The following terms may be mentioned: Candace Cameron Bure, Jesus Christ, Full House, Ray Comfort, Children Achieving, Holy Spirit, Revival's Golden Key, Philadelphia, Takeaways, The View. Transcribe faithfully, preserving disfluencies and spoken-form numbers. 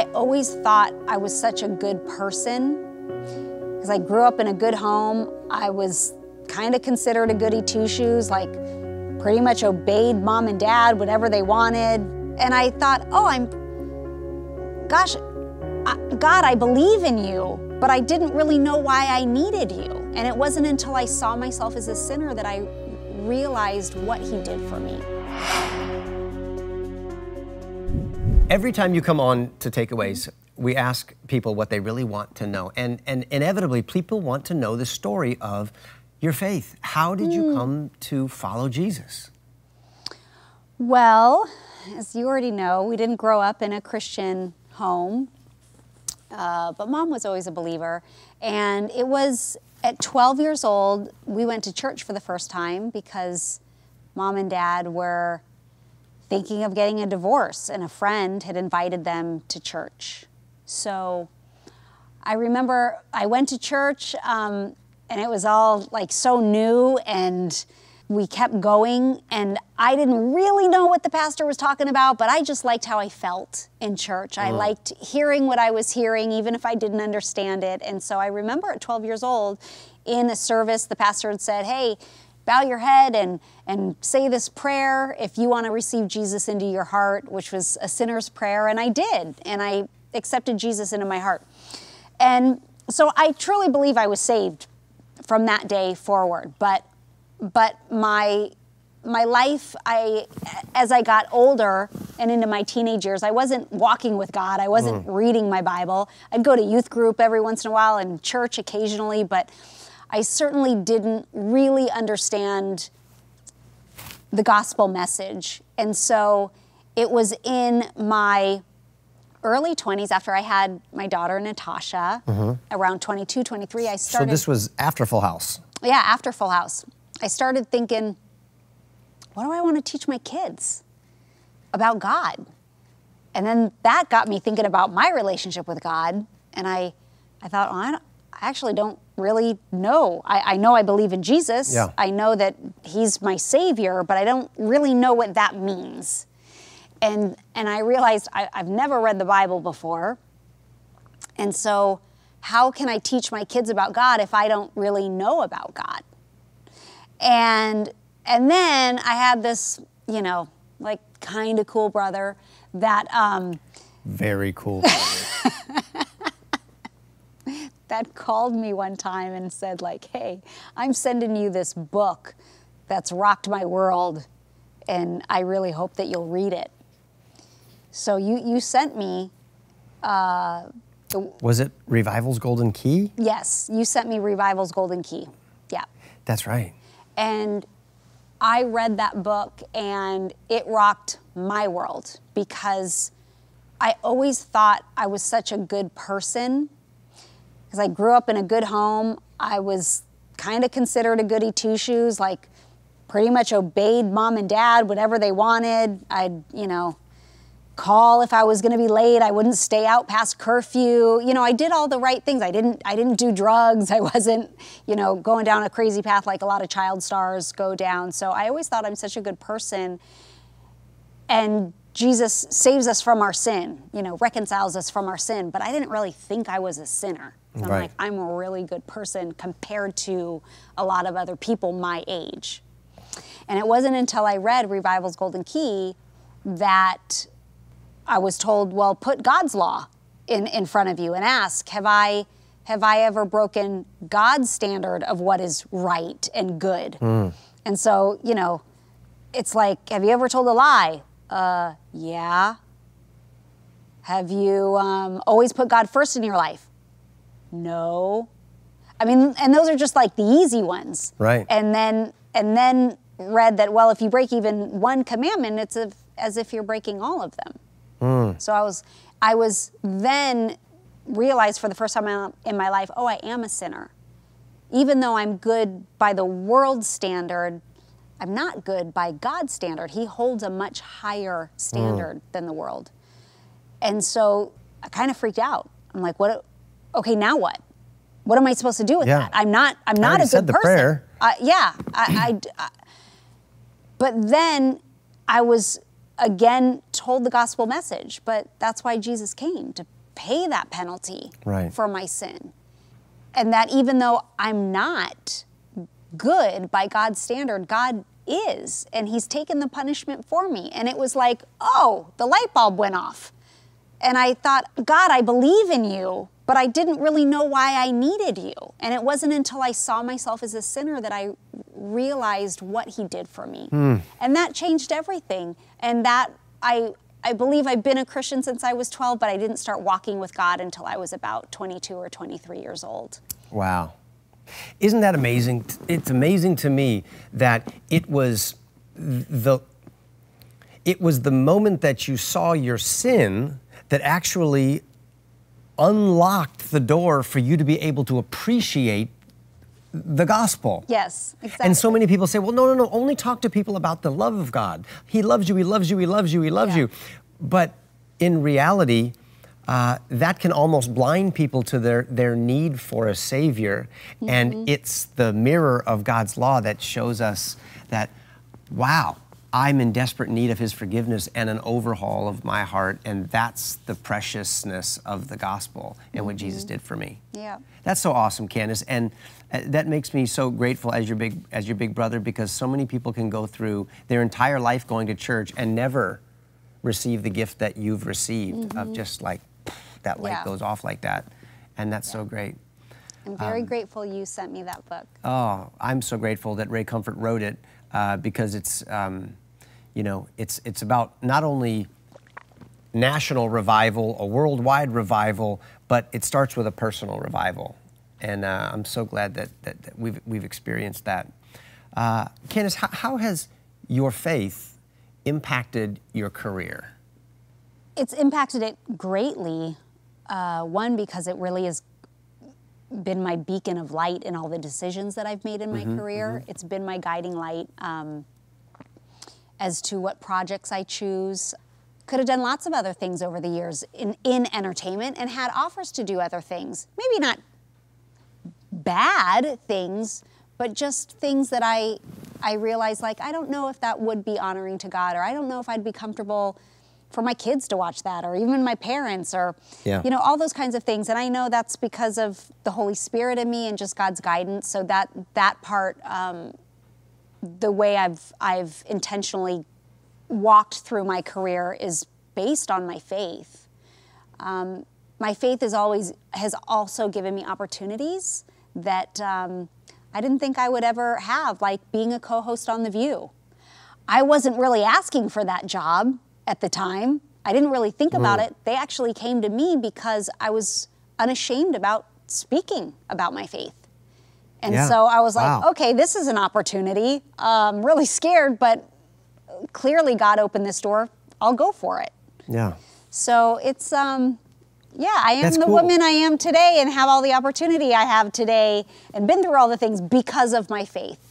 I always thought I was such a good person because I grew up in a good home. I was kind of considered a goody two-shoes, like pretty much obeyed mom and dad, whatever they wanted. And I thought, oh, I'm, gosh, I, God, I believe in you. But I didn't really know why I needed you. And it wasn't until I saw myself as a sinner that I realized what he did for me. Every time you come on to Takeaways, we ask people what they really want to know. And, and inevitably, people want to know the story of your faith. How did you come to follow Jesus? Well, as you already know, we didn't grow up in a Christian home. Uh, but mom was always a believer. And it was at twelve years old, we went to church for the first time because mom and dad were thinking of getting a divorce and a friend had invited them to church. So I remember I went to church um, and it was all like so new and we kept going and I didn't really know what the pastor was talking about, but I just liked how I felt in church. Mm. I liked hearing what I was hearing, even if I didn't understand it. And so I remember at twelve years old, in a service, the pastor had said, hey, bow your head and, and say this prayer if you want to receive Jesus into your heart, which was a sinner's prayer, and I did. And I accepted Jesus into my heart. And so I truly believe I was saved from that day forward, but But my, my life, I, as I got older and into my teenage years, I wasn't walking with God. I wasn't mm. reading my Bible. I'd go to youth group every once in a while and church occasionally, but I certainly didn't really understand the gospel message. And so it was in my early twenties, after I had my daughter, Natasha, mm-hmm. around twenty-two, twenty-three, I started— So this was after Full House? Yeah, after Full House. I started thinking, what do I want to teach my kids about God? And then that got me thinking about my relationship with God. And I, I thought, oh, I, don't, I actually don't really know. I, I know I believe in Jesus. Yeah. I know that he's my savior, but I don't really know what that means. And, and I realized I, I've never read the Bible before. And so how can I teach my kids about God if I don't really know about God? And and then I had this, you know, like kind of cool brother that um, very cool brother. that called me one time and said like, hey, I'm sending you this book that's rocked my world, and I really hope that you'll read it. So you you sent me. Uh, Was it Revival's Golden Key? Yes, you sent me Revival's Golden Key. Yeah, that's right. And I read that book and it rocked my world because I always thought I was such a good person because I grew up in a good home. I was kind of considered a goody two-shoes, like pretty much obeyed mom and dad, whatever they wanted. I'd, you know, call if I was gonna be late. I wouldn't stay out past curfew. You know, I did all the right things. I didn't, I didn't do drugs. I wasn't, you know, going down a crazy path like a lot of child stars go down. So I always thought I'm such a good person. And Jesus saves us from our sin, you know, reconciles us from our sin. But I didn't really think I was a sinner. So right. I'm like, I'm a really good person compared to a lot of other people my age. And it wasn't until I read Revival's Golden Key that I was told, well, put God's law in, in front of you and ask, have I, have I ever broken God's standard of what is right and good? Mm. And so, you know, it's like, have you ever told a lie? Uh, yeah. Have you um, always put God first in your life? No. I mean, and those are just like the easy ones. Right. And then, and then read that, well, if you break even one commandment, it's a, as if you're breaking all of them. Mm. So I was, I was then realized for the first time in my life, oh, I am a sinner. Even though I'm good by the world's standard, I'm not good by God's standard. He holds a much higher standard mm. than the world. And so I kind of freaked out. I'm like, what? Okay, now what? What am I supposed to do with yeah. that? I'm not, I'm not I already a good said the person. Prayer. Uh, yeah. I, I, I, but then I was again told the gospel message, but that's why Jesus came, to pay that penalty right. for my sin. And that even though I'm not good by God's standard, God is, and he's taken the punishment for me. And it was like, oh, the light bulb went off. And I thought, God, I believe in you, but I didn't really know why I needed you. And it wasn't until I saw myself as a sinner that I realized what he did for me. Mm. And that changed everything. And that, I, I believe I've been a Christian since I was twelve, but I didn't start walking with God until I was about twenty-two or twenty-three years old. Wow. Isn't that amazing? It's amazing to me that it was the, it was the moment that you saw your sin that actually unlocked the door for you to be able to appreciate the gospel. Yes, exactly. And so many people say, well, no, no, no, only talk to people about the love of God. He loves you, he loves you, he loves you, he loves yeah. you. But in reality, Uh, that can almost blind people to their, their need for a Savior. Mm-hmm. And it's the mirror of God's law that shows us that, wow, I'm in desperate need of his forgiveness and an overhaul of my heart, and that's the preciousness of the gospel and mm-hmm. what Jesus did for me. Yeah. That's so awesome, Candace. And uh, that makes me so grateful as your, big, as your big brother, because so many people can go through their entire life going to church and never receive the gift that you've received mm-hmm. of just like, that light yeah. goes off like that, and that's yeah. so great. I'm very um, grateful you sent me that book. Oh, I'm so grateful that Ray Comfort wrote it, uh, because it's, um, you know, it's, it's about not only national revival, a worldwide revival, but it starts with a personal revival, and uh, I'm so glad that, that, that we've, we've experienced that. Uh, Candace, how, how has your faith impacted your career? It's impacted it greatly. Uh, one, because it really has been my beacon of light in all the decisions that I've made in my mm-hmm, career. Mm-hmm. It's been my guiding light um, as to what projects I choose. Could have done lots of other things over the years in, in entertainment and had offers to do other things. Maybe not bad things, but just things that I, I realized, like, I don't know if that would be honoring to God, or I don't know if I'd be comfortable for my kids to watch that, or even my parents, or yeah. you know, all those kinds of things. And I know that's because of the Holy Spirit in me and just God's guidance. So that that part, um, the way I've I've intentionally walked through my career is based on my faith. Um, my faith is always has also given me opportunities that um, I didn't think I would ever have, like being a co-host on The View. I wasn't really asking for that job at the time. I didn't really think about mm. it. They actually came to me because I was unashamed about speaking about my faith. And yeah. so I was wow. like, okay, this is an opportunity. I'm really scared, but clearly God opened this door. I'll go for it. Yeah. So it's, um, yeah, I am That's the cool. woman I am today and have all the opportunity I have today and been through all the things because of my faith.